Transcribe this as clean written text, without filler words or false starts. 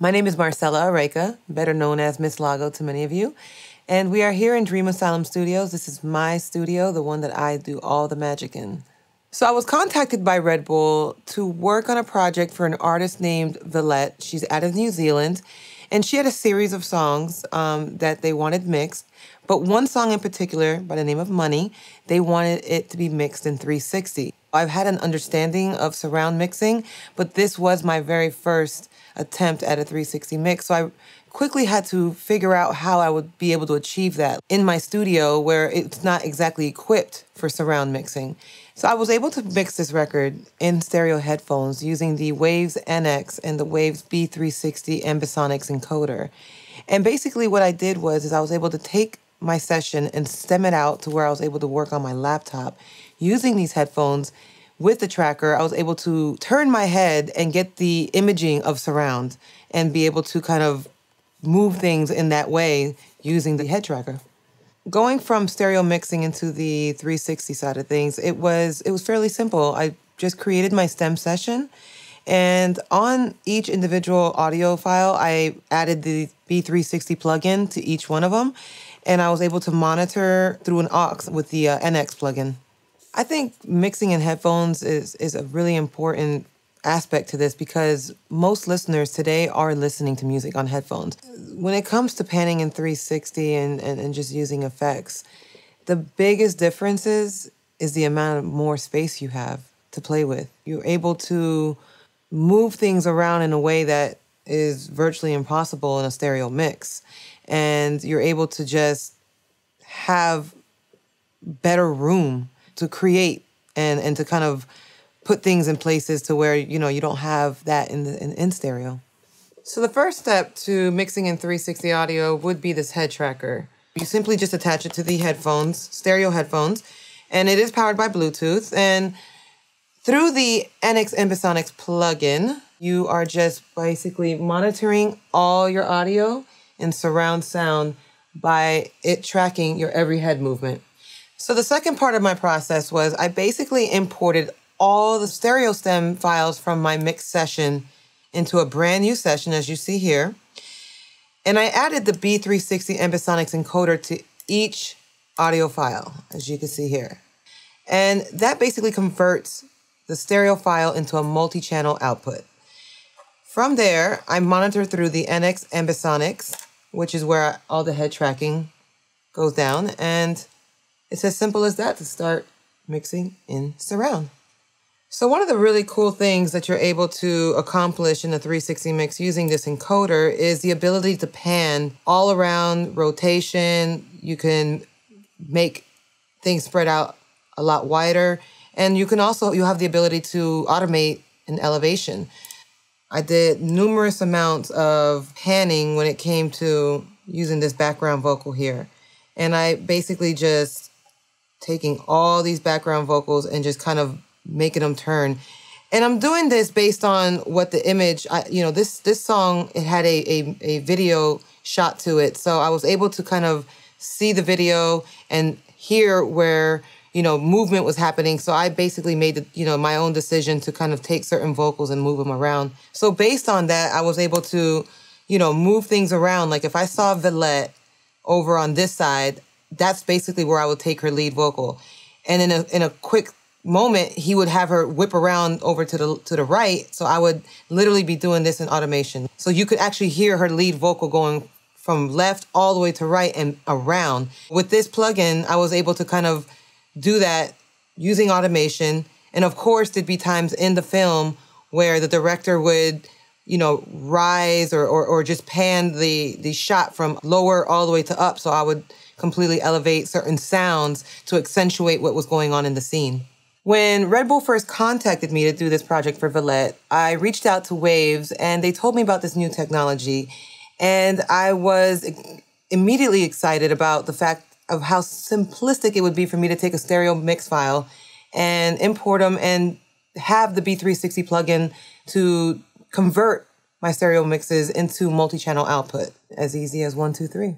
My name is Marcella Araica, better known as Miss Lago to many of you, and we are here in Dream Asylum Studios. This is my studio, the one that I do all the magic in. So I was contacted by Red Bull to work on a project for an artist named Villette. She's out of New Zealand, and she had a series of songs that they wanted mixed, but one song in particular, by the name of Money, they wanted it to be mixed in 360. I've had an understanding of surround mixing, but this was my very first attempt at a 360 mix. So I quickly had to figure out how I would be able to achieve that in my studio where it's not exactly equipped for surround mixing. So I was able to mix this record in stereo headphones using the Waves NX and the Waves B360 Ambisonics encoder. And basically what I did was I was able to take my session and stem it out to where I was able to work on my laptop. Using these headphones with the tracker, I was able to turn my head and get the imaging of surround and be able to kind of move things in that way using the head tracker. Going from stereo mixing into the 360 side of things, it was fairly simple. I just created my stem session, and on each individual audio file, I added the B360 plugin to each one of them, and I was able to monitor through an aux with the NX plugin. I think mixing in headphones is a really important aspect to this because most listeners today are listening to music on headphones. When it comes to panning in 360 and just using effects, the biggest differences is the amount of more space you have to play with. You're able to move things around in a way that is virtually impossible in a stereo mix. And you're able to just have better room to create and to kind of put things in places to where, you know, you don't have that in stereo. So the first step to mixing in 360 audio would be this head tracker. You simply just attach it to the headphones, stereo headphones, and it is powered by Bluetooth. And through the NX Ambisonics plugin, you are just basically monitoring all your audio and surround sound by it tracking your every head movement. So the second part of my process was I basically imported all the stereo stem files from my mix session into a brand new session, as you see here. And I added the B360 Ambisonics encoder to each audio file, as you can see here. And that basically converts the stereo file into a multi-channel output. From there, I monitor through the NX Ambisonics, which is where all the head tracking goes down, and it's as simple as that to start mixing in surround. So one of the really cool things that you're able to accomplish in the 360 mix using this encoder is the ability to pan all around, rotation. You can make things spread out a lot wider. And you have the ability to automate an elevation. I did numerous amounts of panning when it came to using this background vocal here. And I basically just taking all these background vocals and just kind of making them turn. And I'm doing this based on what the image, this song, it had a video shot to it. So I was able to kind of see the video and hear where, movement was happening. So I basically made, my own decision to kind of take certain vocals and move them around. So based on that, I was able to, move things around. Like if I saw Villette over on this side, that's basically where I would take her lead vocal. And in a quick moment, he would have her whip around over to the right. So I would literally be doing this in automation. So you could actually hear her lead vocal going from left all the way to right and around. With this plugin, I was able to kind of do that using automation. And of course, there'd be times in the film where the director would rise or just pan the shot from lower all the way to up. So I would completely elevate certain sounds to accentuate what was going on in the scene. When Red Bull first contacted me to do this project for Villette, I reached out to Waves and they told me about this new technology. And I was immediately excited about the fact of how simplistic it would be for me to take a stereo mix file and import them and have the B360 plugin to convert my stereo mixes into multi-channel output, as easy as 1, 2, 3.